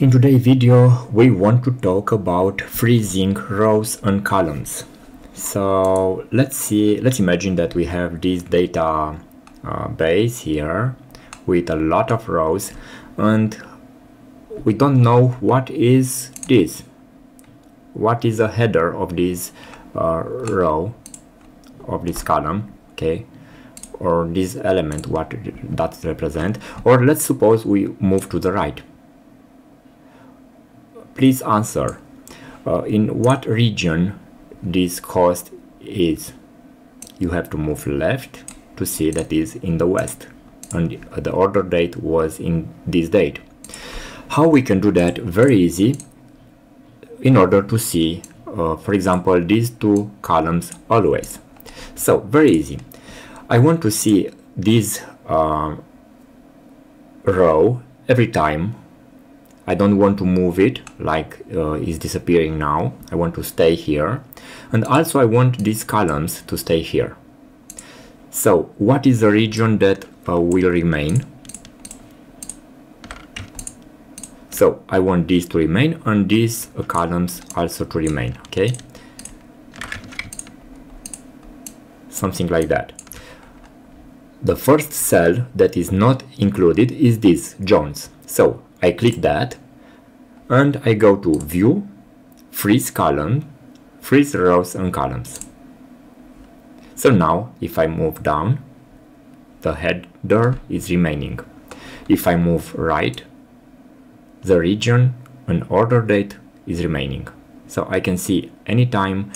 In today's video, we want to talk about freezing rows and columns. So let's imagine that we have this data base here with a lot of rows, and we don't know what is this. What is the header of this row, of this column, okay? Or this element, what that represents. Or let's suppose we move to the right. Please answer in what region this cost is. You have to move left to see that is in the west, and the order date was in this date. How we can do that? Very easy. In order to see, for example, these two columns always. So very easy. I want to see this row every time. I don't want to move it like is disappearing now. I want to stay here, and also I want these columns to stay here. So what is the region that will remain? So I want these to remain and these columns also to remain, okay? Something like that. The first cell that is not included is this, Jones. So I click that and I go to View, Freeze Column, Freeze Rows and Columns. So now if I move down, the header is remaining. If I move right, the region and order date is remaining. So I can see anytime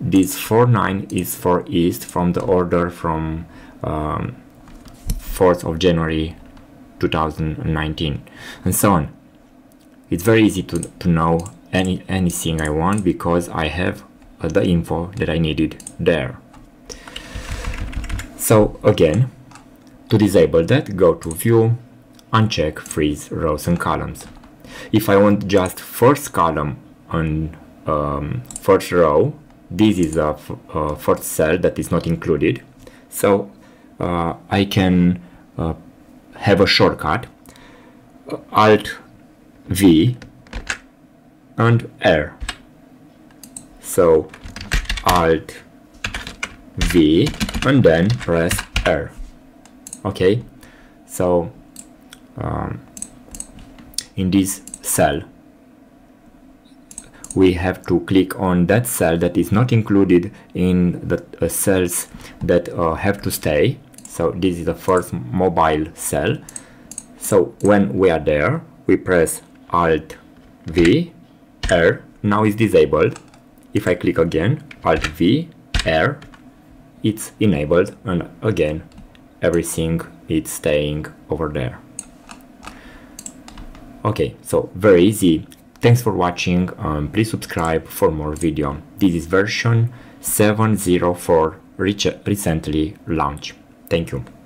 this 49 is for East from the order from 4th of January 2019 and so on. It's very easy to know anything I want because I have the info that I needed there. So again, to disable that, go to View, uncheck Freeze Rows and Columns. If I want just first column and first row, this is a first cell that is not included. So I can have a shortcut, Alt-V and R. So Alt-V and then press R. Okay, so in this cell, we have to click on that cell that is not included in the cells that have to stay. So this is the first mobile cell. So when we are there, we press Alt V R. Now it's disabled. If I click again, Alt V R, it's enabled, and again everything is staying over there. Okay, so very easy. Thanks for watching. Please subscribe for more video. This is version 7.04 recently launched. Thank you.